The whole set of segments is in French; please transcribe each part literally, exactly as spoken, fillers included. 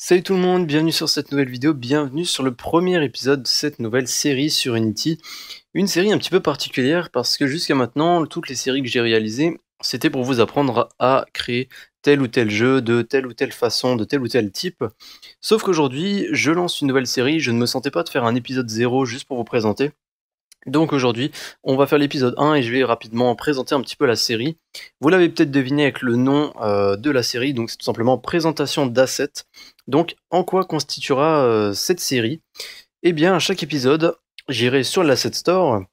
Salut tout le monde, bienvenue sur cette nouvelle vidéo, bienvenue sur le premier épisode de cette nouvelle série sur Unity. Une série un petit peu particulière parce que jusqu'à maintenant, toutes les séries que j'ai réalisées, c'était pour vous apprendre à créer tel ou tel jeu, de telle ou telle façon, de tel ou tel type. Sauf qu'aujourd'hui, je lance une nouvelle série, je ne me sentais pas de faire un épisode zéro juste pour vous présenter. Donc aujourd'hui, on va faire l'épisode un et je vais rapidement présenter un petit peu la série. Vous l'avez peut-être deviné avec le nom euh, de la série, donc c'est tout simplement présentation d'assets. Donc en quoi constituera euh, cette série? Eh bien à chaque épisode, j'irai sur l'Asset Store,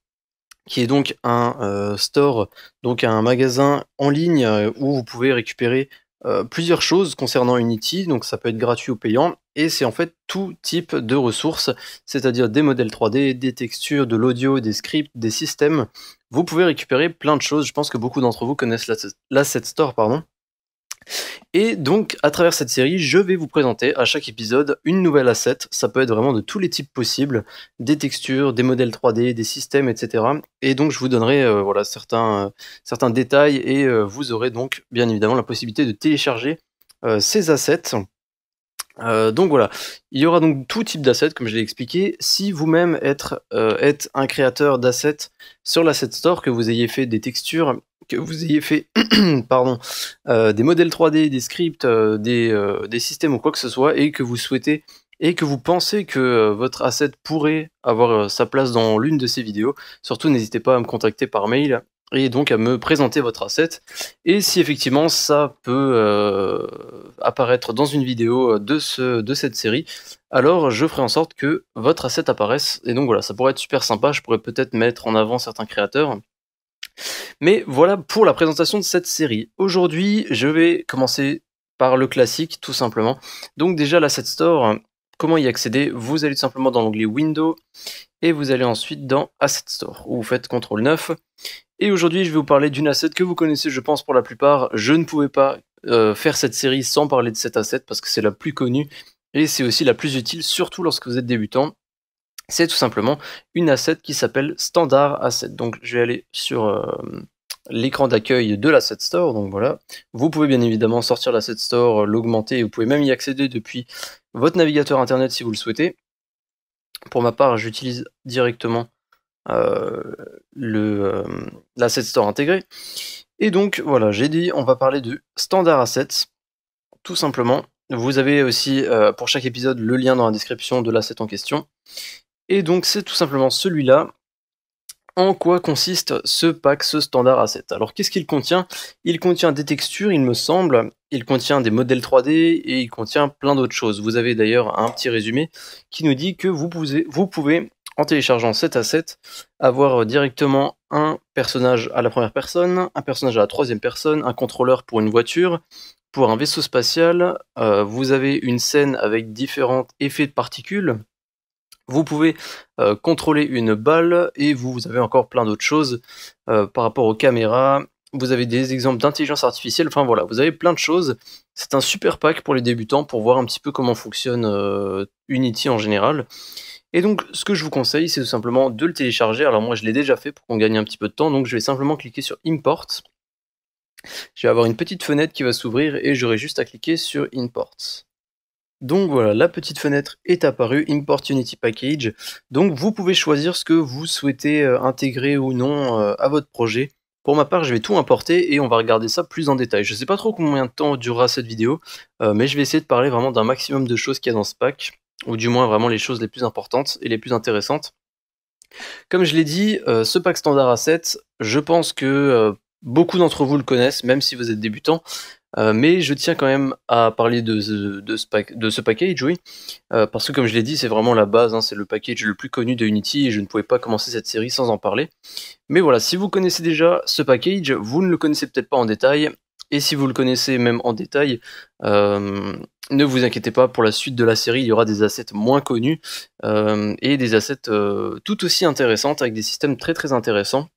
qui est donc un euh, store, donc un magasin en ligne euh, où vous pouvez récupérer euh, plusieurs choses concernant Unity, donc ça peut être gratuit ou payant. Et c'est en fait tout type de ressources, c'est-à-dire des modèles trois D, des textures, de l'audio, des scripts, des systèmes. Vous pouvez récupérer plein de choses, je pense que beaucoup d'entre vous connaissent l'Asset Store, pardon. Et donc, à travers cette série, je vais vous présenter à chaque épisode une nouvelle asset. Ça peut être vraiment de tous les types possibles, des textures, des modèles trois D, des systèmes, et cetera. Et donc, je vous donnerai euh, voilà, certains, euh, certains détails et euh, vous aurez donc, bien évidemment, la possibilité de télécharger euh, ces assets. Euh, donc voilà, il y aura donc tout type d'assets comme je l'ai expliqué. Si vous-même êtes, euh, êtes un créateur d'assets sur l'Asset Store, que vous ayez fait des textures, que vous ayez fait pardon, euh, des modèles trois D, des scripts, euh, des, euh, des systèmes ou quoi que ce soit, et que vous souhaitez et que vous pensez que euh, votre asset pourrait avoir euh, sa place dans l'une de ces vidéos, surtout n'hésitez pas à me contacter par mail et donc à me présenter votre asset. Et si effectivement ça peut euh, apparaître dans une vidéo de, ce, de cette série, alors je ferai en sorte que votre asset apparaisse. Et donc voilà, ça pourrait être super sympa, je pourrais peut-être mettre en avant certains créateurs. Mais voilà pour la présentation de cette série. Aujourd'hui, je vais commencer par le classique, tout simplement. Donc déjà, l'Asset Store, comment y accéder? Vous allez tout simplement dans l'onglet Windows, et vous allez ensuite dans Asset Store, où vous faites contrôle neuf. Et aujourd'hui, je vais vous parler d'une asset que vous connaissez, je pense, pour la plupart. Je ne pouvais pas euh, faire cette série sans parler de cette asset, parce que c'est la plus connue, et c'est aussi la plus utile, surtout lorsque vous êtes débutant. C'est tout simplement une asset qui s'appelle Standard Asset. Donc je vais aller sur euh, l'écran d'accueil de l'Asset Store. Donc voilà. Vous pouvez bien évidemment sortir l'Asset Store, l'augmenter, vous pouvez même y accéder depuis votre navigateur internet si vous le souhaitez. Pour ma part, j'utilise directement euh, l'Asset euh, Store intégré. Et donc voilà, j'ai dit on va parler de Standard Asset, tout simplement. Vous avez aussi euh, pour chaque épisode le lien dans la description de l'asset en question. Et donc c'est tout simplement celui-là. En quoi consiste ce pack, ce standard asset? Alors qu'est-ce qu'il contient? Il contient des textures, il me semble, il contient des modèles trois D et il contient plein d'autres choses. Vous avez d'ailleurs un petit résumé qui nous dit que vous pouvez, vous pouvez, en téléchargeant cet asset, avoir directement un personnage à la première personne, un personnage à la troisième personne, un contrôleur pour une voiture, pour un vaisseau spatial, euh, vous avez une scène avec différents effets de particules. Vous pouvez euh, contrôler une balle et vous, vous avez encore plein d'autres choses euh, par rapport aux caméras. Vous avez des exemples d'intelligence artificielle. Enfin voilà, vous avez plein de choses. C'est un super pack pour les débutants pour voir un petit peu comment fonctionne euh, Unity en général. Et donc ce que je vous conseille, c'est tout simplement de le télécharger. Alors moi je l'ai déjà fait pour qu'on gagne un petit peu de temps. Donc je vais simplement cliquer sur Import. Je vais avoir une petite fenêtre qui va s'ouvrir et j'aurai juste à cliquer sur Import. Donc voilà, la petite fenêtre est apparue, Import Unity Package. Donc vous pouvez choisir ce que vous souhaitez intégrer ou non à votre projet. Pour ma part, je vais tout importer et on va regarder ça plus en détail. Je ne sais pas trop combien de temps durera cette vidéo, mais je vais essayer de parler vraiment d'un maximum de choses qu'il y a dans ce pack, ou du moins vraiment les choses les plus importantes et les plus intéressantes. Comme je l'ai dit, ce pack Standard Asset, je pense que beaucoup d'entre vous le connaissent, même si vous êtes débutant. Euh, mais je tiens quand même à parler de, de, de, ce, pack, de ce package, oui, euh, parce que comme je l'ai dit, c'est vraiment la base, hein, c'est le package le plus connu de Unity, et je ne pouvais pas commencer cette série sans en parler. Mais voilà, si vous connaissez déjà ce package, vous ne le connaissez peut-être pas en détail, et si vous le connaissez même en détail, euh, ne vous inquiétez pas, pour la suite de la série, il y aura des assets moins connus, euh, et des assets euh, tout aussi intéressantes, avec des systèmes très très intéressants.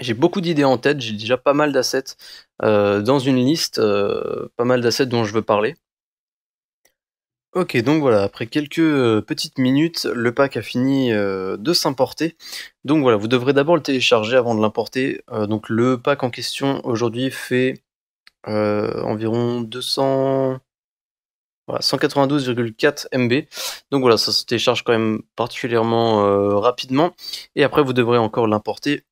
J'ai beaucoup d'idées en tête, j'ai déjà pas mal d'assets euh, dans une liste, euh, pas mal d'assets dont je veux parler. Ok, donc voilà, après quelques euh, petites minutes, le pack a fini euh, de s'importer. Donc voilà, vous devrez d'abord le télécharger avant de l'importer. Euh, donc le pack en question aujourd'hui fait euh, environ 200... Voilà, cent quatre-vingt-douze virgule quatre mégaoctets. Donc voilà, ça se télécharge quand même particulièrement euh, rapidement. Et après, vous devrez encore l'importer.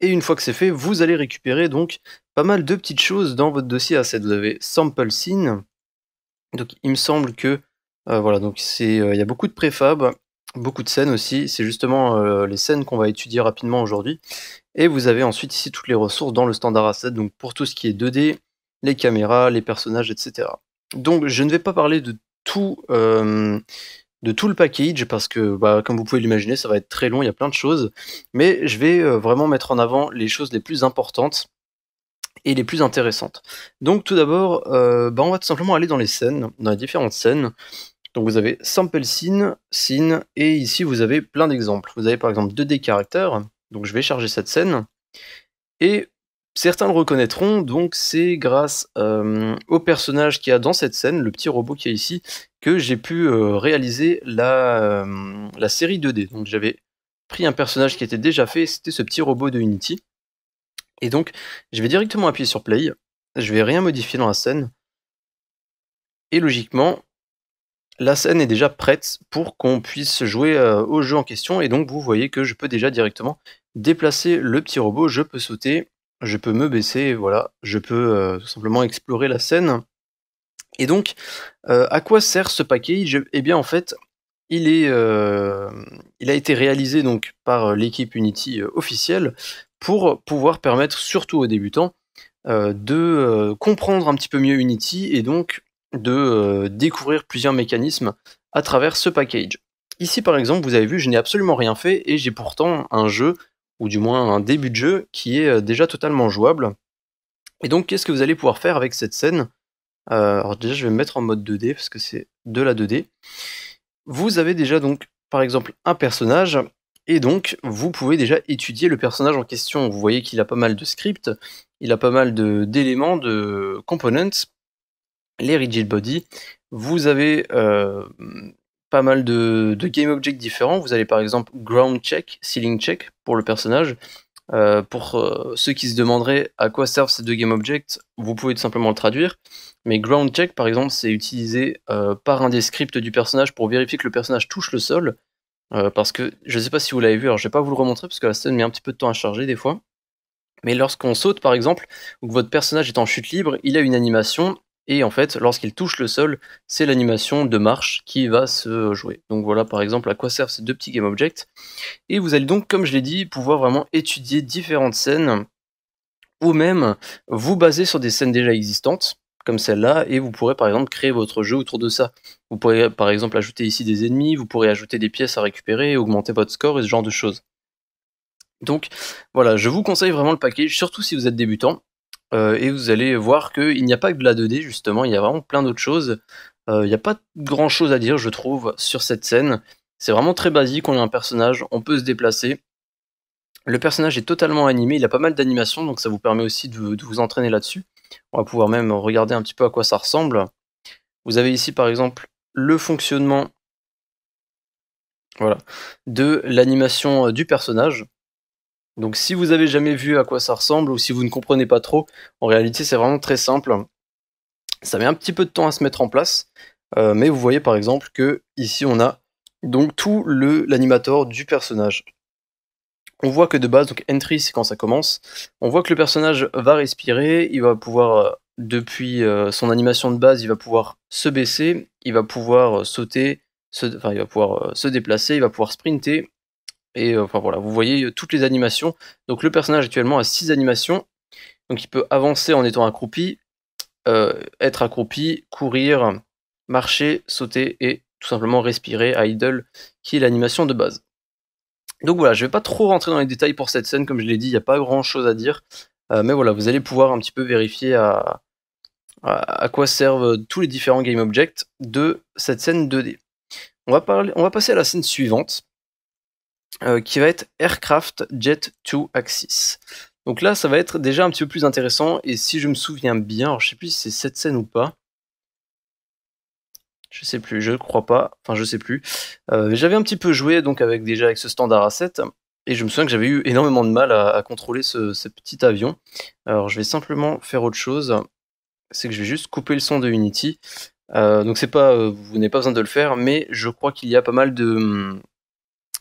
Et une fois que c'est fait, vous allez récupérer donc pas mal de petites choses dans votre dossier Asset. Vous avez Sample Scene. Donc il me semble que euh, voilà, donc c'est euh, il y a beaucoup de préfab, beaucoup de scènes aussi. C'est justement euh, les scènes qu'on va étudier rapidement aujourd'hui. Et vous avez ensuite ici toutes les ressources dans le Standard Asset. Donc pour tout ce qui est deux D, les caméras, les personnages, et cetera. Donc je ne vais pas parler de tout, euh, de tout le package parce que, bah, comme vous pouvez l'imaginer, ça va être très long, il y a plein de choses. Mais je vais euh, vraiment mettre en avant les choses les plus importantes et les plus intéressantes. Donc tout d'abord, euh, bah, on va tout simplement aller dans les scènes, dans les différentes scènes. Donc vous avez Sample Scene, Scene, et ici vous avez plein d'exemples. Vous avez par exemple deux D Character, donc je vais charger cette scène. Et... certains le reconnaîtront, donc c'est grâce euh, au personnage qu'il y a dans cette scène, le petit robot qui est ici, que j'ai pu euh, réaliser la, euh, la série deux D. Donc j'avais pris un personnage qui était déjà fait, c'était ce petit robot de Unity. Et donc je vais directement appuyer sur Play, je vais rien modifier dans la scène. Et logiquement, la scène est déjà prête pour qu'on puisse jouer euh, au jeu en question. Et donc vous voyez que je peux déjà directement déplacer le petit robot, je peux sauter. Je peux me baisser, voilà, je peux euh, tout simplement explorer la scène. Et donc, euh, à quoi sert ce package? Eh bien, en fait, il, est, euh, il a été réalisé donc, par l'équipe Unity euh, officielle pour pouvoir permettre, surtout aux débutants, euh, de euh, comprendre un petit peu mieux Unity et donc de euh, découvrir plusieurs mécanismes à travers ce package. Ici, par exemple, vous avez vu, je n'ai absolument rien fait et j'ai pourtant un jeu... ou du moins un début de jeu, qui est déjà totalement jouable. Et donc, qu'est-ce que vous allez pouvoir faire avec cette scène? euh, Alors déjà, je vais me mettre en mode deux D, parce que c'est de la deux D. Vous avez déjà, donc, par exemple, un personnage, et donc, vous pouvez déjà étudier le personnage en question. Vous voyez qu'il a pas mal de scripts, il a pas mal d'éléments, de, de components, les rigid body. Vous avez... Euh, pas mal de, de game objects différents. Vous avez par exemple ground check, ceiling check pour le personnage. Euh, pour euh, ceux qui se demanderaient à quoi servent ces deux game objects, vous pouvez tout simplement le traduire. Mais ground check par exemple, c'est utilisé euh, par un des scripts du personnage pour vérifier que le personnage touche le sol. Euh, parce que je ne sais pas si vous l'avez vu, alors je ne vais pas vous le remontrer parce que la scène met un petit peu de temps à charger des fois. Mais lorsqu'on saute par exemple, ou que votre personnage est en chute libre, il a une animation. Et en fait, lorsqu'il touche le sol, c'est l'animation de marche qui va se jouer. Donc voilà par exemple à quoi servent ces deux petits game objects. Et vous allez donc, comme je l'ai dit, pouvoir vraiment étudier différentes scènes, ou même vous baser sur des scènes déjà existantes, comme celle-là, et vous pourrez par exemple créer votre jeu autour de ça. Vous pourrez par exemple ajouter ici des ennemis, vous pourrez ajouter des pièces à récupérer, augmenter votre score et ce genre de choses. Donc voilà, je vous conseille vraiment le package, surtout si vous êtes débutant. Euh, et vous allez voir qu'il n'y a pas que de la deux D, justement, il y a vraiment plein d'autres choses. Euh, il n'y a pas grand chose à dire, je trouve, sur cette scène. C'est vraiment très basique, on a un personnage, on peut se déplacer. Le personnage est totalement animé, il a pas mal d'animations, donc ça vous permet aussi de, de vous entraîner là-dessus. On va pouvoir même regarder un petit peu à quoi ça ressemble. Vous avez ici, par exemple, le fonctionnement voilà, de l'animation du personnage. Donc si vous n'avez jamais vu à quoi ça ressemble ou si vous ne comprenez pas trop, en réalité c'est vraiment très simple. Ça met un petit peu de temps à se mettre en place, euh, mais vous voyez par exemple que ici on a donc tout l'animator du personnage. On voit que de base, donc entry c'est quand ça commence, on voit que le personnage va respirer, il va pouvoir, depuis euh, son animation de base, il va pouvoir se baisser, il va pouvoir sauter, se, enfin, il va pouvoir euh, se déplacer, il va pouvoir sprinter. Et euh, enfin voilà, vous voyez toutes les animations. Donc le personnage actuellement a six animations. Donc il peut avancer en étant accroupi, euh, être accroupi, courir, marcher, sauter et tout simplement respirer, idle, qui est l'animation de base. Donc voilà, je ne vais pas trop rentrer dans les détails pour cette scène, comme je l'ai dit, il n'y a pas grand chose à dire. Euh, mais voilà, vous allez pouvoir un petit peu vérifier à, à, à quoi servent tous les différents game objects de cette scène deux D. On va, parler, on va passer à la scène suivante. Euh, qui va être Aircraft Jet to Axis. Donc là, ça va être déjà un petit peu plus intéressant, et si je me souviens bien, alors je sais plus si c'est cette scène ou pas, je sais plus, je crois pas, enfin je sais plus, euh, j'avais un petit peu joué donc avec déjà avec ce Standard Asset, et je me souviens que j'avais eu énormément de mal à, à contrôler ce, ce petit avion. Alors je vais simplement faire autre chose, c'est que je vais juste couper le son de Unity, Euh, donc c'est pas, euh, vous n'avez pas besoin de le faire, mais je crois qu'il y a pas mal de,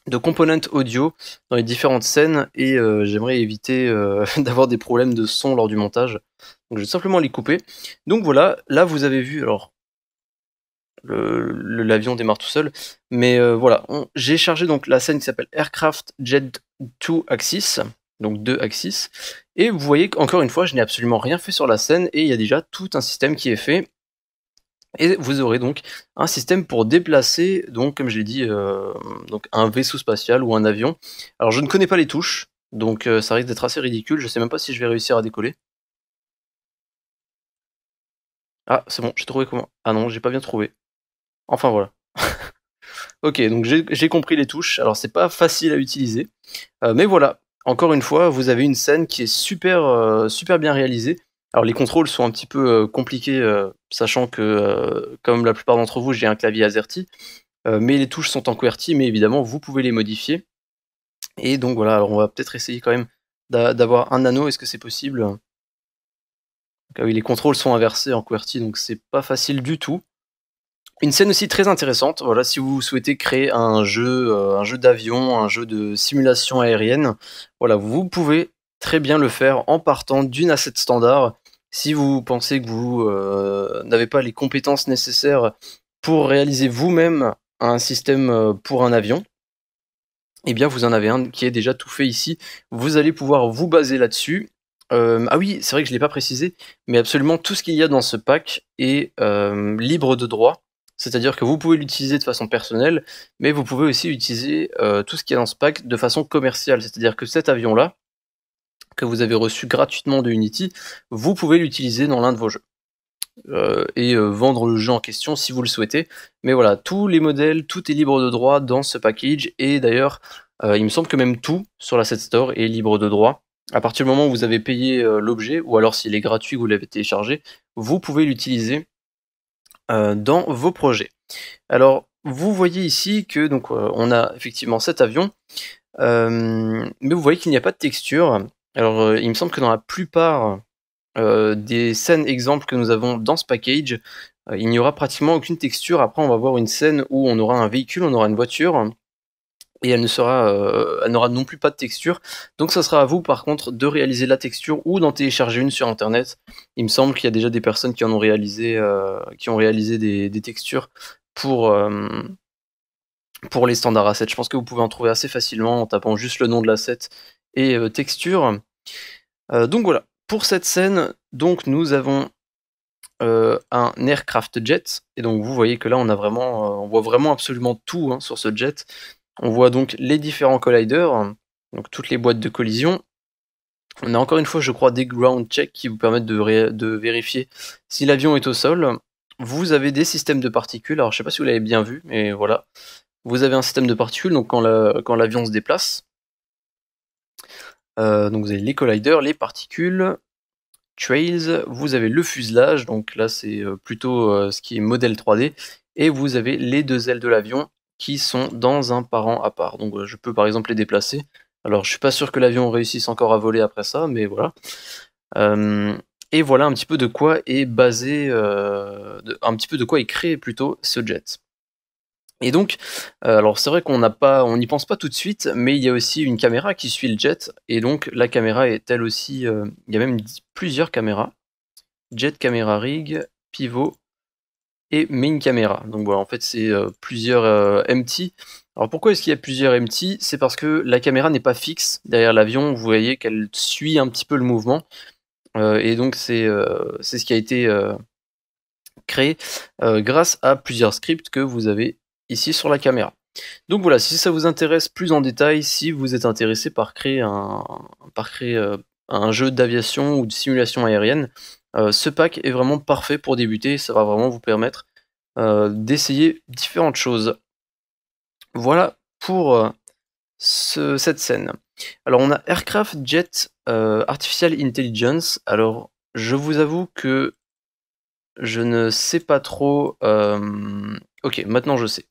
de components audio dans les différentes scènes, et euh, j'aimerais éviter euh, d'avoir des problèmes de son lors du montage. Donc je vais simplement les couper. Donc voilà, là vous avez vu, alors l'avion démarre tout seul, mais euh, voilà, j'ai chargé donc la scène qui s'appelle Aircraft Jet deux axis, donc deux axis, et vous voyez qu'encore une fois je n'ai absolument rien fait sur la scène et il y a déjà tout un système qui est fait, et vous aurez donc un système pour déplacer, donc comme je l'ai dit, euh, donc un vaisseau spatial ou un avion. Alors je ne connais pas les touches, donc euh, ça risque d'être assez ridicule, je sais même pas si je vais réussir à décoller. Ah, c'est bon, j'ai trouvé comment. Ah non, j'ai pas bien trouvé. Enfin voilà. Ok, donc j'ai compris les touches. Alors c'est pas facile à utiliser. Euh, mais voilà, encore une fois, vous avez une scène qui est super, euh, super bien réalisée. Alors les contrôles sont un petit peu euh, compliqués, euh, sachant que, euh, comme la plupart d'entre vous, j'ai un clavier AZERTY. Euh, mais les touches sont en QWERTY, mais évidemment, vous pouvez les modifier. Et donc voilà, alors on va peut-être essayer quand même d'avoir un anneau. Est-ce que c'est possible? Donc, ah oui, les contrôles sont inversés en QWERTY, donc c'est pas facile du tout. Une scène aussi très intéressante, voilà, si vous souhaitez créer un jeu, euh, un jeu d'avion, un jeu de simulation aérienne, voilà, vous pouvez très bien le faire en partant d'une asset standard. Si vous pensez que vous euh, n'avez pas les compétences nécessaires pour réaliser vous-même un système pour un avion, eh bien vous en avez un qui est déjà tout fait ici. Vous allez pouvoir vous baser là-dessus. Euh, ah oui, c'est vrai que je ne l'ai pas précisé, mais absolument tout ce qu'il y a dans ce pack est euh, libre de droit. C'est-à-dire que vous pouvez l'utiliser de façon personnelle, mais vous pouvez aussi utiliser euh, tout ce qu'il y a dans ce pack de façon commerciale. C'est-à-dire que cet avion-là, que vous avez reçu gratuitement de Unity, vous pouvez l'utiliser dans l'un de vos jeux. Euh, et euh, vendre le jeu en question si vous le souhaitez. Mais voilà, tous les modèles, tout est libre de droit dans ce package. Et d'ailleurs, euh, il me semble que même tout sur l'Asset Store est libre de droit. À partir du moment où vous avez payé euh, l'objet, ou alors s'il est gratuit, vous l'avez téléchargé, vous pouvez l'utiliser dans vos projets. Alors vous voyez ici que donc euh, on a effectivement cet avion, euh, mais vous voyez qu'il n'y a pas de texture. Alors euh, il me semble que dans la plupart euh, des scènes exemples que nous avons dans ce package, euh, il n'y aura pratiquement aucune texture. Après on va voir une scène où on aura un véhicule, on aura une voiture, et elle ne sera, euh, elle n'aura non plus pas de texture. Donc ça sera à vous par contre de réaliser la texture ou d'en télécharger une sur internet. Il me semble qu'il y a déjà des personnes qui en ont réalisé, euh, qui ont réalisé des, des textures pour, euh, pour les standards assets. Je pense que vous pouvez en trouver assez facilement en tapant juste le nom de l'asset et euh, texture. Euh, donc voilà, pour cette scène, donc nous avons euh, un aircraft jet, et donc vous voyez que là on a vraiment, euh, on voit vraiment absolument tout hein, sur ce jet. On voit donc les différents colliders, donc toutes les boîtes de collision. On a encore une fois, je crois, des ground checks qui vous permettent de, de vérifier si l'avion est au sol. Vous avez des systèmes de particules, alors je ne sais pas si vous l'avez bien vu, mais voilà. Vous avez un système de particules, donc quand l'avion la, se déplace. Euh, donc vous avez les colliders, les particules, trails, vous avez le fuselage, donc là c'est plutôt ce qui est modèle trois D, et vous avez les deux ailes de l'avion qui sont dans un parent à part. Donc je peux par exemple les déplacer. Alors je suis pas sûr que l'avion réussisse encore à voler après ça, mais voilà. Euh, et voilà un petit peu de quoi est basé, euh, de, un petit peu de quoi est créé plutôt ce jet. Et donc, euh, alors c'est vrai qu'on n'a pas, on n'y pense pas tout de suite, mais il y a aussi une caméra qui suit le jet, et donc la caméra est elle aussi, euh, il y a même plusieurs caméras. Jet Camera Rig, Pivot, et main caméra. Donc voilà, en fait c'est euh, plusieurs euh, M T. Alors pourquoi est-ce qu'il y a plusieurs M T? C'est parce que la caméra n'est pas fixe derrière l'avion, vous voyez qu'elle suit un petit peu le mouvement, euh, et donc c'est euh, c'est ce qui a été euh, créé euh, grâce à plusieurs scripts que vous avez ici sur la caméra. Donc voilà, si ça vous intéresse plus en détail, si vous êtes intéressé par créer un, par créer, euh, un jeu d'aviation ou de simulation aérienne, Euh, ce pack est vraiment parfait pour débuter, ça va vraiment vous permettre euh, d'essayer différentes choses. Voilà pour euh, ce, cette scène. Alors on a Aircraft Jet euh, Artificial Intelligence. Alors je vous avoue que je ne sais pas trop... Euh... Ok, maintenant je sais.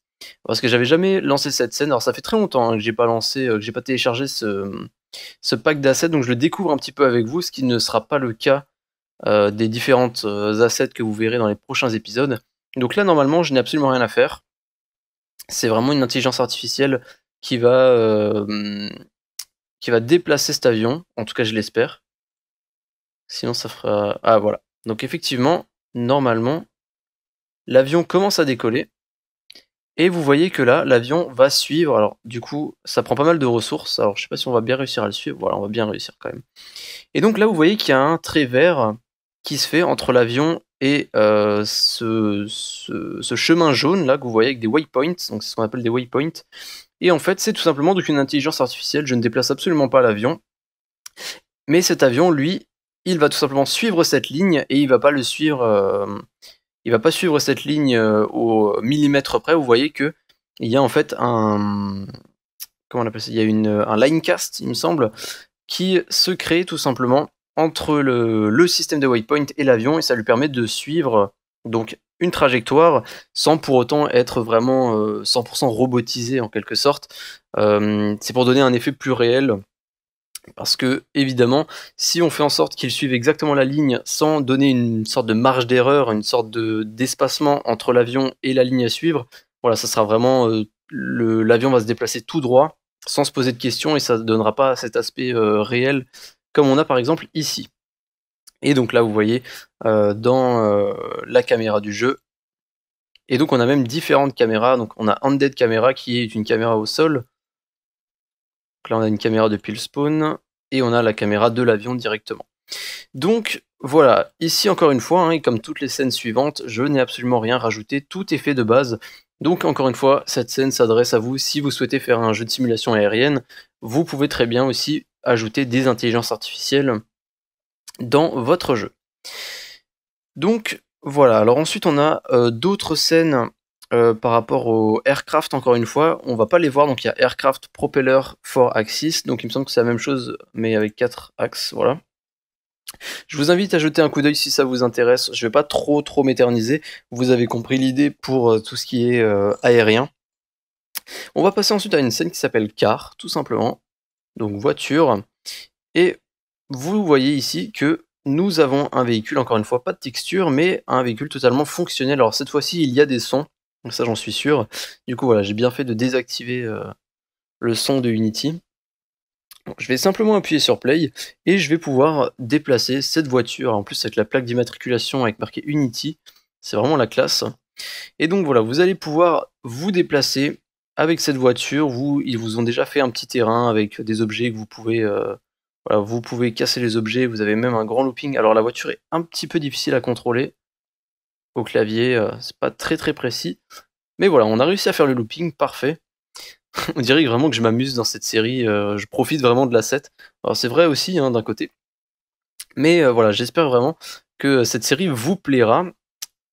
Parce que j'avais jamais lancé cette scène. Alors ça fait très longtemps hein, que j'ai pas lancé, euh, que j'ai pas téléchargé ce, ce pack d'assets, donc je le découvre un petit peu avec vous, ce qui ne sera pas le cas Euh, des différentes euh, assets que vous verrez dans les prochains épisodes. Donc là, normalement, je n'ai absolument rien à faire. C'est vraiment une intelligence artificielle qui va, euh, qui va déplacer cet avion. En tout cas, je l'espère. Sinon, ça fera... Ah, voilà. Donc effectivement, normalement, l'avion commence à décoller. Et vous voyez que là, l'avion va suivre. Alors, du coup, ça prend pas mal de ressources. Alors, je sais pas si on va bien réussir à le suivre. Voilà, on va bien réussir quand même. Et donc là, vous voyez qu'il y a un trait vert qui se fait entre l'avion et euh, ce, ce, ce chemin jaune là que vous voyez avec des waypoints. Donc, c'est ce qu'on appelle des waypoints. Et en fait, c'est tout simplement donc une intelligence artificielle. Je ne déplace absolument pas l'avion. Mais cet avion, lui, il va tout simplement suivre cette ligne et il va pas le suivre... Euh, Il ne va pas suivre cette ligne au millimètre près. Vous voyez qu'il y a en fait un, comment on appelle ça, il y a une, un linecast, il me semble, qui se crée tout simplement entre le, le système de waypoint et l'avion, et ça lui permet de suivre donc une trajectoire sans pour autant être vraiment cent pour cent robotisé en quelque sorte. Euh, c'est pour donner un effet plus réel. Parce que, évidemment, si on fait en sorte qu'ils suivent exactement la ligne sans donner une sorte de marge d'erreur, une sorte de, d'espacement entre l'avion et la ligne à suivre, voilà, ça sera vraiment... Euh, le, l'avion va se déplacer tout droit, sans se poser de questions, et ça ne donnera pas cet aspect euh, réel, comme on a par exemple ici. Et donc là, vous voyez, euh, dans euh, la caméra du jeu, et donc on a même différentes caméras, donc on a Undead Camera, qui est une caméra au sol. Donc là on a une caméra depuis le spawn, et on a la caméra de l'avion directement. Donc voilà, ici encore une fois, hein, et comme toutes les scènes suivantes, je n'ai absolument rien rajouté, tout est fait de base. Donc encore une fois, cette scène s'adresse à vous, si vous souhaitez faire un jeu de simulation aérienne, vous pouvez très bien aussi ajouter des intelligences artificielles dans votre jeu. Donc voilà, alors ensuite on a euh, d'autres scènes... Euh, par rapport au aircraft, encore une fois, on va pas les voir. Donc il y a aircraft, propeller, four axis. Donc il me semble que c'est la même chose, mais avec quatre axes. Voilà. Je vous invite à jeter un coup d'œil si ça vous intéresse. Je vais pas trop trop m'éterniser. Vous avez compris l'idée pour euh, tout ce qui est euh, aérien. On va passer ensuite à une scène qui s'appelle car, tout simplement. Donc voiture. Et vous voyez ici que nous avons un véhicule, encore une fois, pas de texture, mais un véhicule totalement fonctionnel. Alors cette fois-ci, il y a des sons. Ça j'en suis sûr. Du coup voilà, j'ai bien fait de désactiver euh, le son de Unity. Bon, je vais simplement appuyer sur play et je vais pouvoir déplacer cette voiture. En plus avec la plaque d'immatriculation avec marqué Unity, c'est vraiment la classe. Et donc voilà, vous allez pouvoir vous déplacer avec cette voiture. Vous, ils vous ont déjà fait un petit terrain avec des objets que vous pouvez... Euh, voilà, vous pouvez casser les objets, vous avez même un grand looping. Alors la voiture est un petit peu difficile à contrôler. Au clavier, euh, c'est pas très très précis, mais voilà, on a réussi à faire le looping parfait. On dirait vraiment que je m'amuse dans cette série, euh, je profite vraiment de l'asset. Alors c'est vrai aussi hein, d'un côté, mais euh, voilà, j'espère vraiment que cette série vous plaira.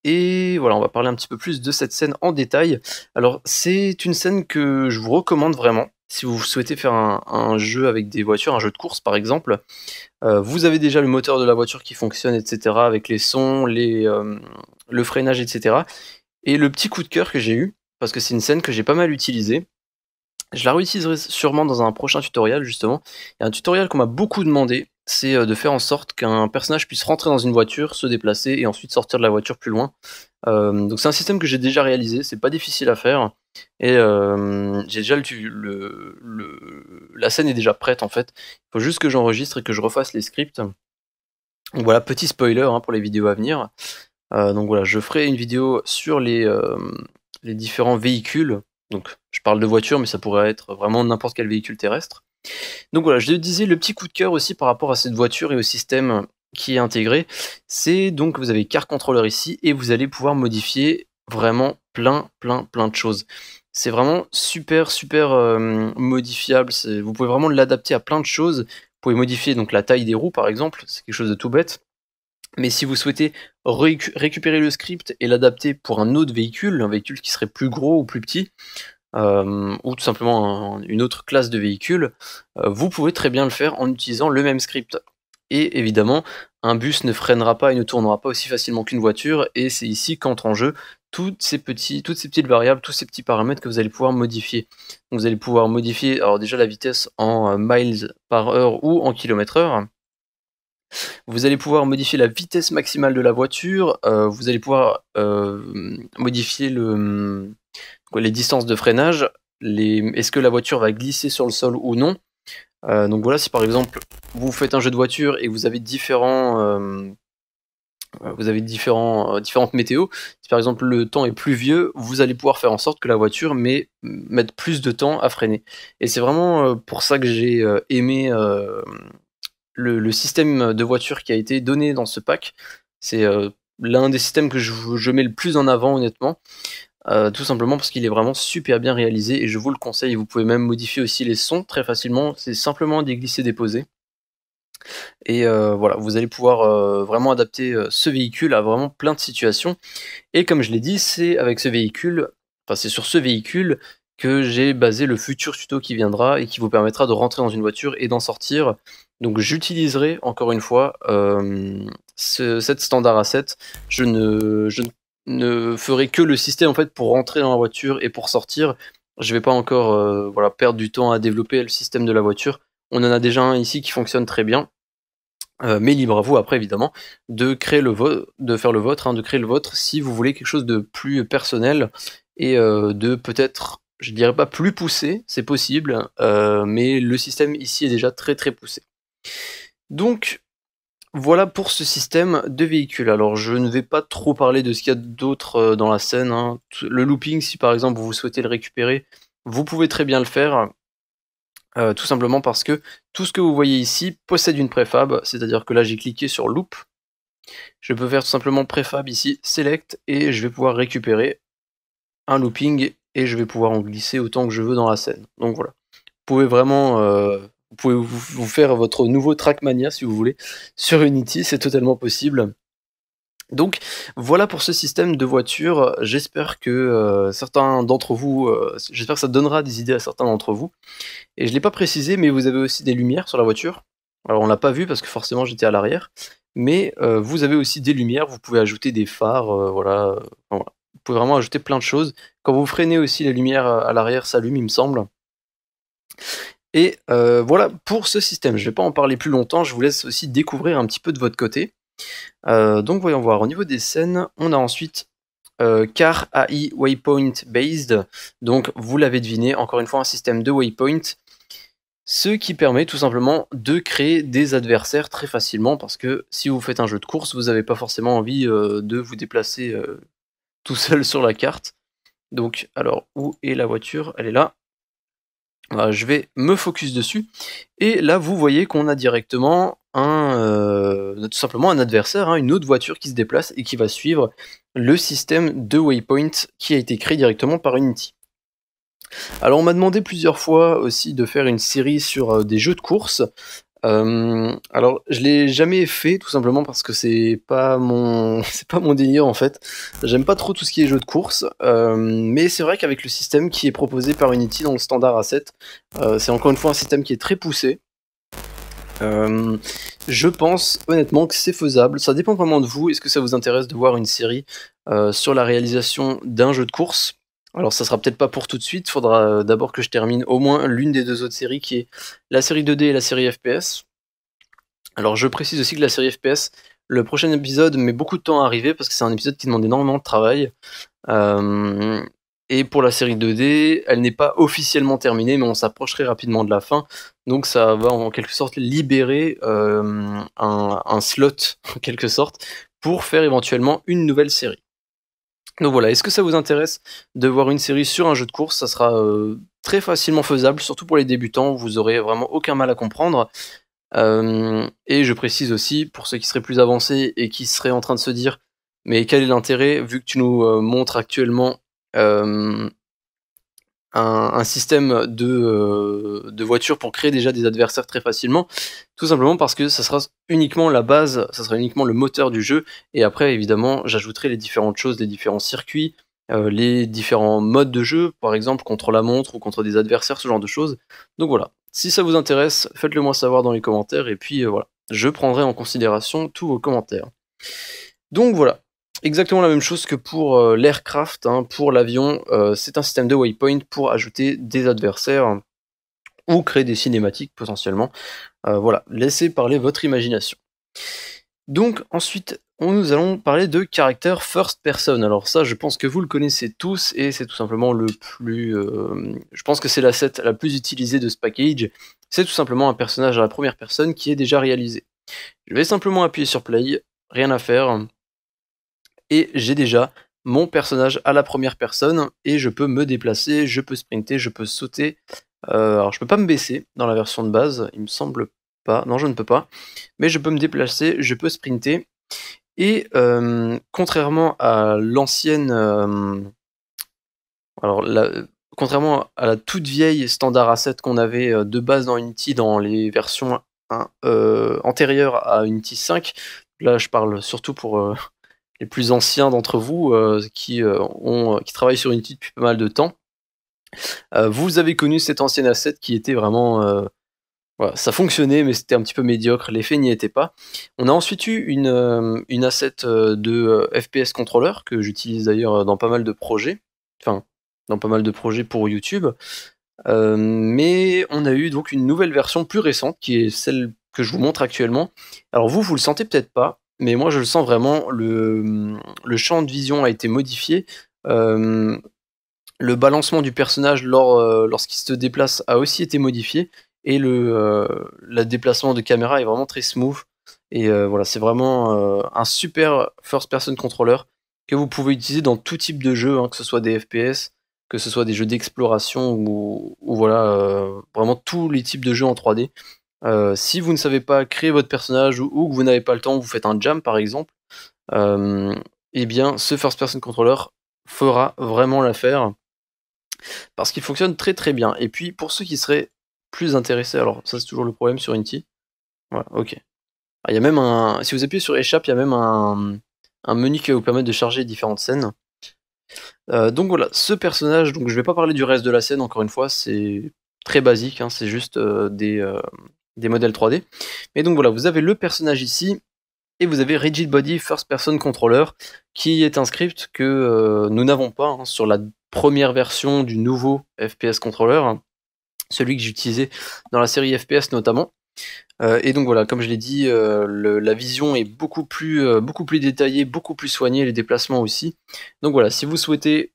Et voilà, on va parler un petit peu plus de cette scène en détail. Alors c'est une scène que je vous recommande vraiment. Si vous souhaitez faire un, un jeu avec des voitures, un jeu de course par exemple, euh, vous avez déjà le moteur de la voiture qui fonctionne, et cetera, avec les sons, les, euh, le freinage, et cetera. Et le petit coup de cœur que j'ai eu, parce que c'est une scène que j'ai pas mal utilisée, je la réutiliserai sûrement dans un prochain tutoriel justement. Il y a un tutoriel qu'on m'a beaucoup demandé, c'est de faire en sorte qu'un personnage puisse rentrer dans une voiture, se déplacer et ensuite sortir de la voiture plus loin. Euh, donc c'est un système que j'ai déjà réalisé, c'est pas difficile à faire. Et euh, j'ai déjà le, le, le, la scène est déjà prête en fait. Il faut juste que j'enregistre et que je refasse les scripts. Donc voilà, petit spoiler hein, pour les vidéos à venir. Euh, donc voilà, je ferai une vidéo sur les, euh, les différents véhicules. Donc je parle de voiture, mais ça pourrait être vraiment n'importe quel véhicule terrestre. Donc voilà, je disais le petit coup de cœur aussi par rapport à cette voiture et au système qui est intégré. C'est donc vous avez car controller ici et vous allez pouvoir modifier vraiment plein plein plein de choses. C'est vraiment super super euh, modifiable, vous pouvez vraiment l'adapter à plein de choses. Vous pouvez modifier donc la taille des roues par exemple, c'est quelque chose de tout bête, mais si vous souhaitez ré récupérer le script et l'adapter pour un autre véhicule, un véhicule qui serait plus gros ou plus petit, euh, ou tout simplement un, une autre classe de véhicule, euh, vous pouvez très bien le faire en utilisant le même script. Et évidemment, un bus ne freinera pas et ne tournera pas aussi facilement qu'une voiture, et c'est ici qu'entrent en jeu toutes ces, petits, toutes ces petites variables, tous ces petits paramètres que vous allez pouvoir modifier. Donc vous allez pouvoir modifier alors déjà la vitesse en miles par heure ou en kilomètres heure, Vous allez pouvoir modifier la vitesse maximale de la voiture, euh, vous allez pouvoir euh, modifier le, quoi, les distances de freinage, les, est-ce que la voiture va glisser sur le sol ou non. Euh, donc voilà, si par exemple vous faites un jeu de voiture et vous avez différents... Euh, vous avez différents, euh, différentes météos. Si par exemple le temps est pluvieux, vous allez pouvoir faire en sorte que la voiture met, mette plus de temps à freiner. Et c'est vraiment euh, pour ça que j'ai euh, aimé euh, le, le système de voiture qui a été donné dans ce pack. C'est euh, l'un des systèmes que je, je mets le plus en avant honnêtement, euh, tout simplement parce qu'il est vraiment super bien réalisé et je vous le conseille. Vous pouvez même modifier aussi les sons très facilement, c'est simplement des glisser-déposer. Et euh, voilà, vous allez pouvoir euh, vraiment adapter euh, ce véhicule à vraiment plein de situations. Et comme je l'ai dit, c'est avec ce véhicule, enfin c'est sur ce véhicule que j'ai basé le futur tuto qui viendra et qui vous permettra de rentrer dans une voiture et d'en sortir. Donc j'utiliserai encore une fois euh, ce, cette standard asset. Je ne, je ne ferai que le système en fait pour rentrer dans la voiture et pour sortir. Je ne vais pas encore euh, voilà, perdre du temps à développer le système de la voiture. On en a déjà un ici qui fonctionne très bien. Euh, mais libre à vous après évidemment de créer le de faire le vôtre, hein, de créer le vôtre si vous voulez quelque chose de plus personnel et euh, de peut-être, je dirais pas plus poussé, c'est possible, euh, mais le système ici est déjà très très poussé. Donc voilà pour ce système de véhicule. Alors je ne vais pas trop parler de ce qu'il y a d'autre dans la scène, hein. Le looping, si par exemple vous souhaitez le récupérer, vous pouvez très bien le faire. Euh, tout simplement parce que tout ce que vous voyez ici possède une préfab, c'est-à-dire que là j'ai cliqué sur loop, je peux faire tout simplement préfab ici, select, et je vais pouvoir récupérer un looping et je vais pouvoir en glisser autant que je veux dans la scène. Donc voilà, vous pouvez vraiment euh, vous pouvez vous faire votre nouveau Trackmania si vous voulez, sur Unity, c'est totalement possible. Donc voilà pour ce système de voiture, j'espère que euh, certains d'entre vous, euh, j'espère que ça donnera des idées à certains d'entre vous. Et je ne l'ai pas précisé, mais vous avez aussi des lumières sur la voiture. Alors on ne l'a pas vu parce que forcément j'étais à l'arrière, mais euh, vous avez aussi des lumières, vous pouvez ajouter des phares, euh, voilà. Enfin, voilà. Vous pouvez vraiment ajouter plein de choses. Quand vous freinez aussi, les lumières à l'arrière s'allument il me semble. Et euh, voilà pour ce système, je ne vais pas en parler plus longtemps, je vous laisse aussi découvrir un petit peu de votre côté. Euh, donc voyons voir, au niveau des scènes, on a ensuite euh, Car A I Waypoint Based, donc vous l'avez deviné, encore une fois un système de waypoint, ce qui permet tout simplement de créer des adversaires très facilement, parce que si vous faites un jeu de course, vous n'avez pas forcément envie euh, de vous déplacer euh, tout seul sur la carte. Donc alors, où est la voiture? Elle est là. Voilà, je vais me focus dessus, et là vous voyez qu'on a directement un, euh, tout simplement un adversaire, hein, une autre voiture qui se déplace et qui va suivre le système de waypoint qui a été créé directement par Unity. Alors on m'a demandé plusieurs fois aussi de faire une série sur euh, des jeux de course. Euh, alors je l'ai jamais fait tout simplement parce que c'est pas mon c'est pas mon délire en fait. J'aime pas trop tout ce qui est jeu de course, euh, mais c'est vrai qu'avec le système qui est proposé par Unity dans le standard asset, euh, c'est encore une fois un système qui est très poussé. Euh, je pense honnêtement que c'est faisable, ça dépend vraiment de vous. Est-ce que ça vous intéresse de voir une série euh, sur la réalisation d'un jeu de course? Alors ça sera peut-être pas pour tout de suite, faudra d'abord que je termine au moins l'une des deux autres séries qui est la série deux D et la série F P S. Alors je précise aussi que la série F P S, le prochain épisode met beaucoup de temps à arriver parce que c'est un épisode qui demande énormément de travail. Euh, et pour la série deux D, elle n'est pas officiellement terminée mais on s'approcherait rapidement de la fin. Donc ça va en quelque sorte libérer euh, un, un slot en quelque sorte pour faire éventuellement une nouvelle série. Donc voilà, est-ce que ça vous intéresse de voir une série sur un jeu de course? Ça sera euh, très facilement faisable, surtout pour les débutants, vous aurez vraiment aucun mal à comprendre. Euh, et je précise aussi, pour ceux qui seraient plus avancés et qui seraient en train de se dire « Mais quel est l'intérêt, vu que tu nous euh, montres actuellement euh, un, un système de, euh, de voiture pour créer déjà des adversaires très facilement ?» Tout simplement parce que ça sera uniquement la base, ça sera uniquement le moteur du jeu, et après évidemment j'ajouterai les différentes choses, les différents circuits, euh, les différents modes de jeu, par exemple contre la montre ou contre des adversaires, ce genre de choses. Donc voilà, si ça vous intéresse, faites-le moi savoir dans les commentaires, et puis euh, voilà, je prendrai en considération tous vos commentaires. Donc voilà, exactement la même chose que pour euh, l'aircraft, hein, pour l'avion, euh, c'est un système de waypoint pour ajouter des adversaires, ou créer des cinématiques potentiellement. Euh, voilà, laissez parler votre imagination. Donc ensuite, on, nous allons parler de caractère first person. Alors ça, je pense que vous le connaissez tous et c'est tout simplement le plus... Euh, je pense que c'est l'asset la plus utilisée de ce package. C'est tout simplement un personnage à la première personne qui est déjà réalisé. Je vais simplement appuyer sur play, rien à faire. Et j'ai déjà mon personnage à la première personne et je peux me déplacer, je peux sprinter, je peux sauter. Euh, alors je peux pas me baisser dans la version de base, il me semble pas, non je ne peux pas, mais je peux me déplacer, je peux sprinter. Et euh, contrairement à l'ancienne, euh, alors la, contrairement à la toute vieille Standard Asset qu'on avait de base dans Unity dans les versions hein, euh, antérieures à Unity cinq, là je parle surtout pour euh, les plus anciens d'entre vous euh, qui, euh, ont, qui travaillent sur Unity depuis pas mal de temps, euh, vous avez connu cette ancienne asset qui était vraiment... Euh, Voilà, ça fonctionnait, mais c'était un petit peu médiocre, l'effet n'y était pas. On a ensuite eu une, euh, une asset de euh, F P S controller, que j'utilise d'ailleurs dans pas mal de projets, enfin, dans pas mal de projets pour YouTube. Euh, mais on a eu donc une nouvelle version plus récente, qui est celle que je vous montre actuellement. Alors vous, vous le sentez peut-être pas, mais moi je le sens vraiment, le, le champ de vision a été modifié. Euh, le balancement du personnage lors, euh, lorsqu'il se déplace a aussi été modifié. Et le, euh, le déplacement de caméra est vraiment très smooth. Et euh, voilà, c'est vraiment euh, un super first-person controller que vous pouvez utiliser dans tout type de jeu, hein, que ce soit des F P S, que ce soit des jeux d'exploration, ou, ou voilà, euh, vraiment tous les types de jeux en trois D. Euh, si vous ne savez pas créer votre personnage ou, ou que vous n'avez pas le temps, vous faites un jam par exemple, euh, eh bien ce first-person controller fera vraiment l'affaire parce qu'il fonctionne très très bien. Et puis pour ceux qui seraient plus intéressé, alors ça c'est toujours le problème sur Unity, voilà, ok. Il y a même un, si vous appuyez sur échappe, il y a même un, un menu qui va vous permettre de charger différentes scènes. Euh, donc voilà, ce personnage, donc je vais pas parler du reste de la scène, encore une fois, c'est très basique, hein, c'est juste euh, des, euh, des modèles trois D. Mais donc voilà, vous avez le personnage ici, et vous avez Rigid Body First Person Controller, qui est un script que euh, nous n'avons pas hein, sur la première version du nouveau F P S Controller, hein. Celui que j'utilisais dans la série F P S notamment. Euh, et donc voilà, comme je l'ai dit, euh, le, la vision est beaucoup plus, euh, beaucoup plus détaillée, beaucoup plus soignée, les déplacements aussi. Donc voilà, si vous souhaitez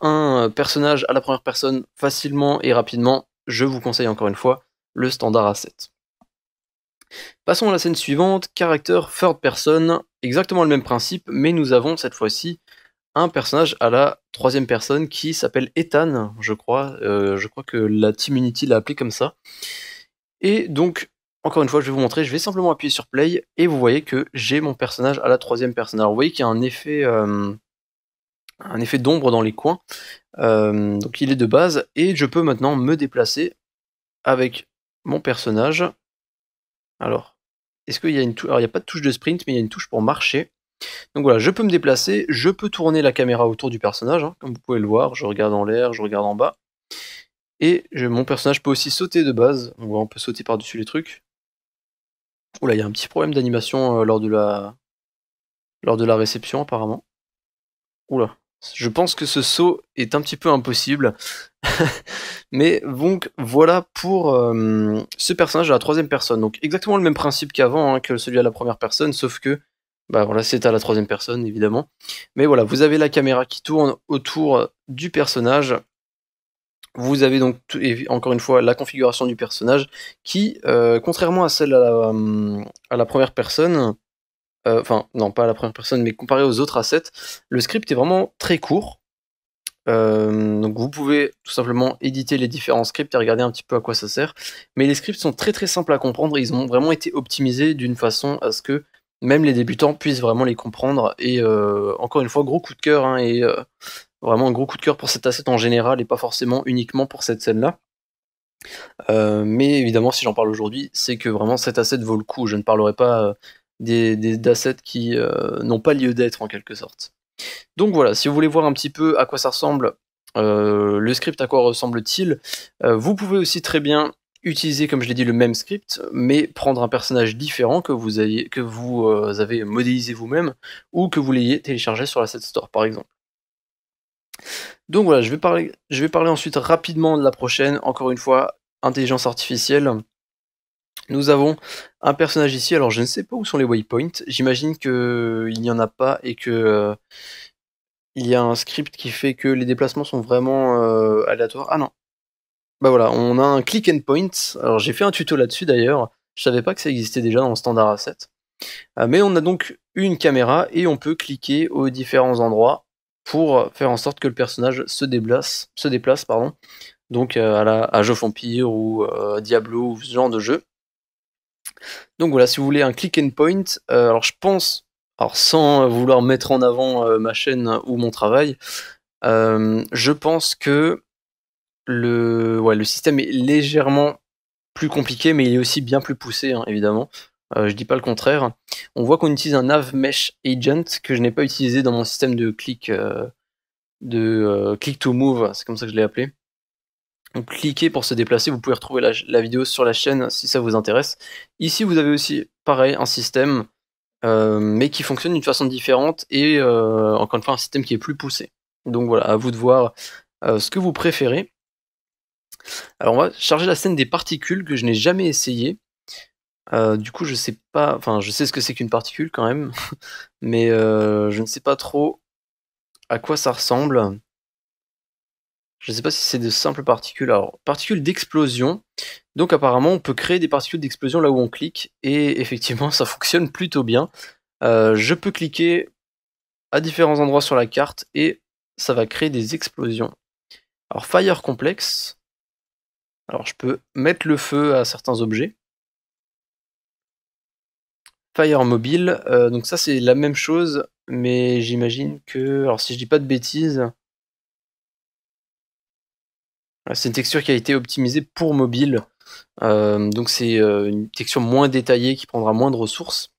un personnage à la première personne facilement et rapidement, je vous conseille encore une fois le Standard Asset. Passons à la scène suivante, caractère third person, exactement le même principe, mais nous avons cette fois-ci un personnage à la troisième personne qui s'appelle Ethan, je crois. Euh, je crois que la Team Unity l'a appelé comme ça. Et donc, encore une fois, je vais vous montrer, je vais simplement appuyer sur play, et vous voyez que j'ai mon personnage à la troisième personne. Alors vous voyez qu'il y a un effet, euh, un effet d'ombre dans les coins. Euh, donc il est de base, et je peux maintenant me déplacer avec mon personnage. Alors, est-ce qu'il y a une touche ? Alors il n'y a pas de touche de sprint, mais il y a une touche pour marcher. Donc voilà, je peux me déplacer, je peux tourner la caméra autour du personnage, hein, comme vous pouvez le voir, je regarde en l'air, je regarde en bas. Et je, mon personnage peut aussi sauter de base, on voit, on peut sauter par-dessus les trucs. Oula, il y a un petit problème d'animation euh, lors de la lors de la réception apparemment. Oula, je pense que ce saut est un petit peu impossible. Mais donc voilà pour euh, ce personnage à la troisième personne. Donc exactement le même principe qu'avant, hein, que celui à la première personne, sauf que Bah voilà, c'est à la troisième personne évidemment. Mais voilà, vous avez la caméra qui tourne autour du personnage. Vous avez donc tout, et encore une fois la configuration du personnage qui, euh, contrairement à celle à la, à la première personne, euh, enfin non pas à la première personne, mais comparé aux autres assets, le script est vraiment très court. Euh, donc vous pouvez tout simplement éditer les différents scripts et regarder un petit peu à quoi ça sert. Mais les scripts sont très très simples à comprendre. Ils ont vraiment été optimisés d'une façon à ce que même les débutants puissent vraiment les comprendre. Et euh, encore une fois, gros coup de cœur, hein, et euh, vraiment un gros coup de cœur pour cet asset en général, et pas forcément uniquement pour cette scène-là. Euh, mais évidemment, si j'en parle aujourd'hui, c'est que vraiment cet asset vaut le coup. Je ne parlerai pas des, des d'assets qui euh, n'ont pas lieu d'être, en quelque sorte. Donc voilà, si vous voulez voir un petit peu à quoi ça ressemble, euh, le script à quoi ressemble-t-il, euh, vous pouvez aussi très bien utiliser, comme je l'ai dit, le même script, mais prendre un personnage différent que vous, ayez, que vous euh, avez modélisé vous-même, ou que vous l'ayez téléchargé sur l'Asset Store, par exemple. Donc voilà, je vais, parler, je vais parler ensuite rapidement de la prochaine, encore une fois, intelligence artificielle. Nous avons un personnage ici, alors je ne sais pas où sont les waypoints, j'imagine qu'il n'y en a pas et que euh, il y a un script qui fait que les déplacements sont vraiment euh, aléatoires. Ah non, bah voilà, on a un click endpoint, alors j'ai fait un tuto là-dessus d'ailleurs, je savais pas que ça existait déjà dans le Standard Asset. Euh, mais on a donc une caméra et on peut cliquer aux différents endroits pour faire en sorte que le personnage se déplace, se déplace pardon, donc euh, à, la, à Jeux Vampire ou euh, Diablo ou ce genre de jeu. Donc voilà, si vous voulez un click endpoint, euh, alors je pense, alors sans vouloir mettre en avant euh, ma chaîne ou mon travail, euh, je pense que le, ouais, le système est légèrement plus compliqué, mais il est aussi bien plus poussé, hein, évidemment. Euh, je dis pas le contraire. On voit qu'on utilise un NavMeshAgent que je n'ai pas utilisé dans mon système de click, euh, de euh, click to move, c'est comme ça que je l'ai appelé. Donc cliquez pour se déplacer, vous pouvez retrouver la, la vidéo sur la chaîne si ça vous intéresse. Ici vous avez aussi pareil un système euh, mais qui fonctionne d'une façon différente et euh, encore une fois un système qui est plus poussé. Donc voilà, à vous de voir euh, ce que vous préférez. Alors on va charger la scène des particules que je n'ai jamais essayé. Euh, du coup je sais pas, enfin je sais ce que c'est qu'une particule quand même, mais euh, je ne sais pas trop à quoi ça ressemble. Je ne sais pas si c'est de simples particules. Alors, particules d'explosion. Donc apparemment, on peut créer des particules d'explosion là où on clique. Et effectivement, ça fonctionne plutôt bien. Euh, je peux cliquer à différents endroits sur la carte et ça va créer des explosions. Alors, fire complexe. Alors, je peux mettre le feu à certains objets. Fire mobile. Euh, donc ça, c'est la même chose. Mais j'imagine que... Alors, si je dis pas de bêtises... C'est une texture qui a été optimisée pour mobile, euh, donc c'est euh, une texture moins détaillée qui prendra moins de ressources.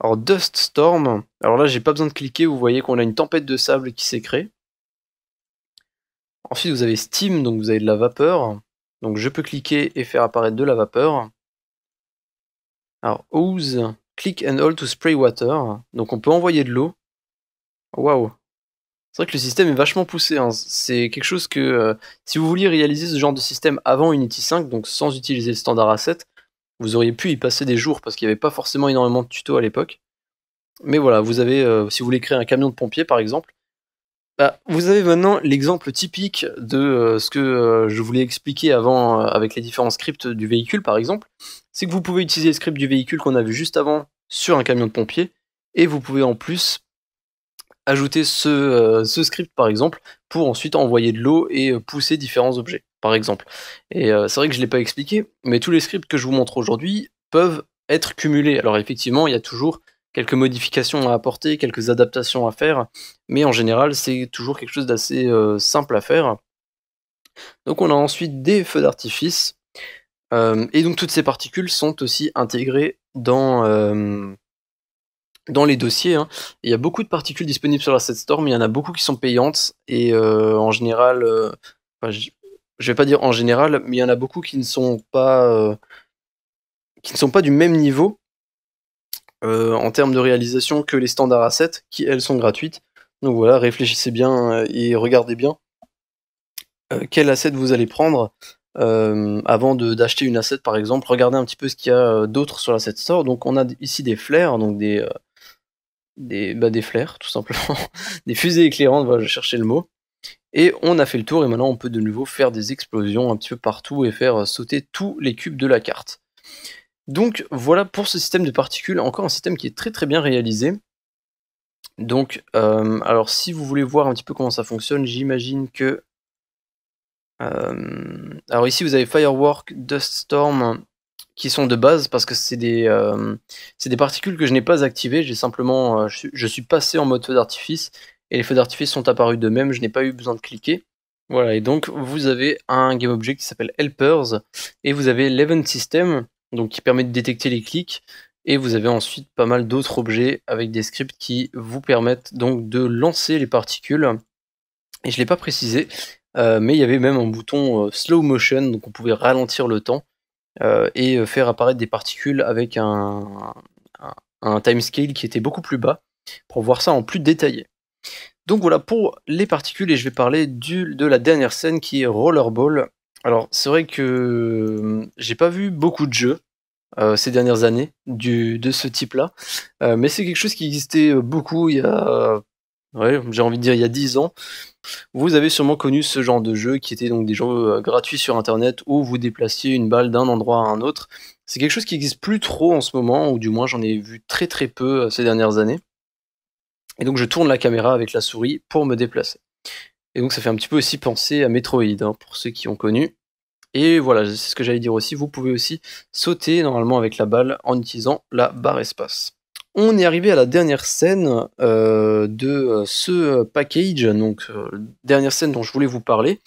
Alors Dust Storm, alors là j'ai pas besoin de cliquer, vous voyez qu'on a une tempête de sable qui s'est créée. Ensuite vous avez Steam, donc vous avez de la vapeur, donc je peux cliquer et faire apparaître de la vapeur. Alors Hose, click and hold to spray water, donc on peut envoyer de l'eau. Waouh! C'est vrai que le système est vachement poussé, hein. C'est quelque chose que, euh, si vous vouliez réaliser ce genre de système avant Unity cinq, donc sans utiliser le Standard Asset, vous auriez pu y passer des jours, parce qu'il n'y avait pas forcément énormément de tutos à l'époque. Mais voilà, vous avez, euh, si vous voulez créer un camion de pompier par exemple, bah, vous avez maintenant l'exemple typique de euh, ce que euh, je voulais expliquer avant euh, avec les différents scripts du véhicule par exemple, c'est que vous pouvez utiliser le script du véhicule qu'on a vu juste avant sur un camion de pompier, et vous pouvez en plus... ajouter ce, euh, ce script par exemple pour ensuite envoyer de l'eau et pousser différents objets par exemple. Et euh, c'est vrai que je ne l'ai pas expliqué, mais tous les scripts que je vous montre aujourd'hui peuvent être cumulés. Alors effectivement il y a toujours quelques modifications à apporter, quelques adaptations à faire, mais en général c'est toujours quelque chose d'assez euh, simple à faire. Donc on a ensuite des feux d'artifice, euh, et donc toutes ces particules sont aussi intégrées dans... Euh, dans les dossiers, hein. Il y a beaucoup de particules disponibles sur l'Asset Store, mais il y en a beaucoup qui sont payantes, et euh, en général, euh, enfin, je, je vais pas dire en général, mais il y en a beaucoup qui ne sont pas, euh, qui ne sont pas du même niveau euh, en termes de réalisation que les standards assets, qui elles sont gratuites. Donc voilà, réfléchissez bien et regardez bien euh, quel asset vous allez prendre euh, avant d'acheter une asset par exemple. Regardez un petit peu ce qu'il y a d'autre sur l'Asset Store. Donc on a ici des flares, donc des euh, Des, bah des flares tout simplement, des fusées éclairantes, voilà, je cherchais le mot, et on a fait le tour et maintenant on peut de nouveau faire des explosions un petit peu partout et faire sauter tous les cubes de la carte. Donc voilà pour ce système de particules, encore un système qui est très très bien réalisé. Donc euh, alors si vous voulez voir un petit peu comment ça fonctionne, j'imagine que euh, alors ici vous avez Firework, Dust Storm qui sont de base parce que c'est des, euh, c'est des particules que je n'ai pas activées, j'ai simplement, euh, je, suis, je suis passé en mode feu d'artifice et les feux d'artifice sont apparus d'eux-mêmes, je n'ai pas eu besoin de cliquer. Voilà, et donc vous avez un game object qui s'appelle Helpers et vous avez l'Event System donc qui permet de détecter les clics, et vous avez ensuite pas mal d'autres objets avec des scripts qui vous permettent donc de lancer les particules. Et je ne l'ai pas précisé, euh, mais il y avait même un bouton euh, slow motion, donc on pouvait ralentir le temps. Euh, et faire apparaître des particules avec un, un, un timescale qui était beaucoup plus bas, pour voir ça en plus détaillé. Donc voilà pour les particules, et je vais parler du, de la dernière scène qui est Rollerball. Alors c'est vrai que j'ai pas vu beaucoup de jeux, euh, ces dernières années du, de ce type-là. Euh, mais c'est quelque chose qui existait beaucoup il y a, euh, ouais, j'ai envie de dire il y a dix ans. Vous avez sûrement connu ce genre de jeu qui était donc des jeux gratuits sur internet où vous déplaciez une balle d'un endroit à un autre. C'est quelque chose qui n'existe plus trop en ce moment, ou du moins j'en ai vu très très peu ces dernières années. Et donc je tourne la caméra avec la souris pour me déplacer. Et donc ça fait un petit peu aussi penser à Metroid, hein, pour ceux qui ont connu. Et voilà, c'est ce que j'allais dire aussi, vous pouvez aussi sauter normalement avec la balle en utilisant la barre espace. On est arrivé à la dernière scène euh, de ce package, donc euh, dernière scène dont je voulais vous parler.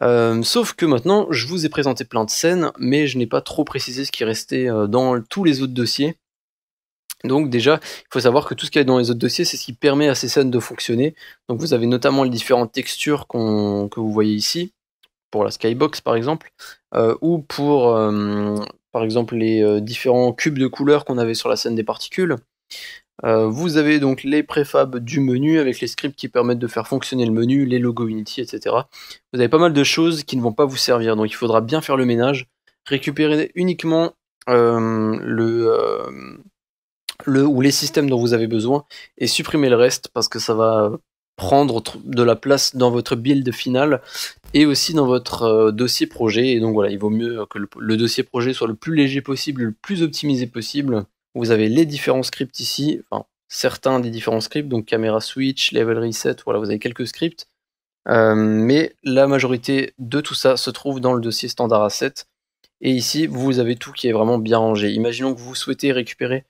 Euh, sauf que maintenant, je vous ai présenté plein de scènes, mais je n'ai pas trop précisé ce qui restait euh, dans tous les autres dossiers. Donc déjà, il faut savoir que tout ce qu'il y a dans les autres dossiers, c'est ce qui permet à ces scènes de fonctionner. Donc vous avez notamment les différentes textures qu'on, que vous voyez ici, pour la skybox par exemple, euh, ou pour... Euh, par exemple les euh, différents cubes de couleurs qu'on avait sur la scène des particules. Euh, vous avez donc les préfabs du menu avec les scripts qui permettent de faire fonctionner le menu, les logos Unity, et cetera. Vous avez pas mal de choses qui ne vont pas vous servir, donc il faudra bien faire le ménage, récupérer uniquement euh, le, euh, le ou les systèmes dont vous avez besoin et supprimer le reste parce que ça va prendre de la place dans votre build final et aussi dans votre euh, dossier projet. Et donc voilà, il vaut mieux que le, le dossier projet soit le plus léger possible, le plus optimisé possible. Vous avez les différents scripts ici, enfin certains des différents scripts, donc caméra switch, level reset, voilà, vous avez quelques scripts. Euh, mais la majorité de tout ça se trouve dans le dossier Standard Assets. Et ici, vous avez tout qui est vraiment bien rangé. Imaginons que vous souhaitez récupérer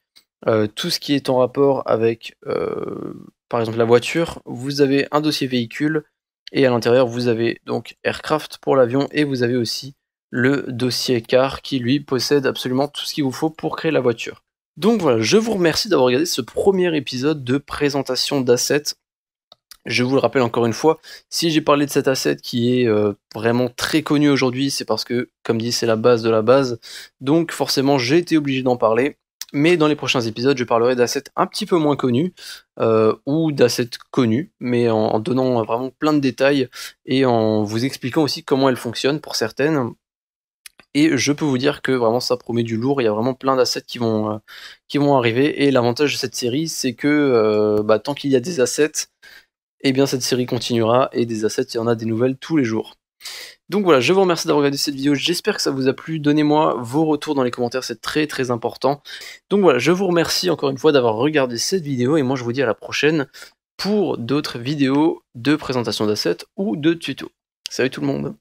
euh, tout ce qui est en rapport avec... Euh, par exemple la voiture, vous avez un dossier véhicule et à l'intérieur vous avez donc aircraft pour l'avion et vous avez aussi le dossier car qui lui possède absolument tout ce qu'il vous faut pour créer la voiture. Donc voilà, je vous remercie d'avoir regardé ce premier épisode de présentation d'assets. Je vous le rappelle encore une fois, si j'ai parlé de cet asset qui est euh, vraiment très connu aujourd'hui, c'est parce que, comme dit, c'est la base de la base, donc forcément j'ai été obligé d'en parler. Mais dans les prochains épisodes, je parlerai d'assets un petit peu moins connus, euh, ou d'assets connus, mais en, en donnant vraiment plein de détails, et en vous expliquant aussi comment elles fonctionnent pour certaines. Et je peux vous dire que vraiment ça promet du lourd, il y a vraiment plein d'assets qui vont, euh, qui vont arriver, et l'avantage de cette série, c'est que euh, bah, tant qu'il y a des assets, eh bien cette série continuera, et des assets, il y en a des nouvelles tous les jours. Donc voilà, je vous remercie d'avoir regardé cette vidéo, j'espère que ça vous a plu, donnez-moi vos retours dans les commentaires, c'est très très important. Donc voilà, je vous remercie encore une fois d'avoir regardé cette vidéo, et moi je vous dis à la prochaine pour d'autres vidéos de présentation d'assets ou de tutos. Salut tout le monde!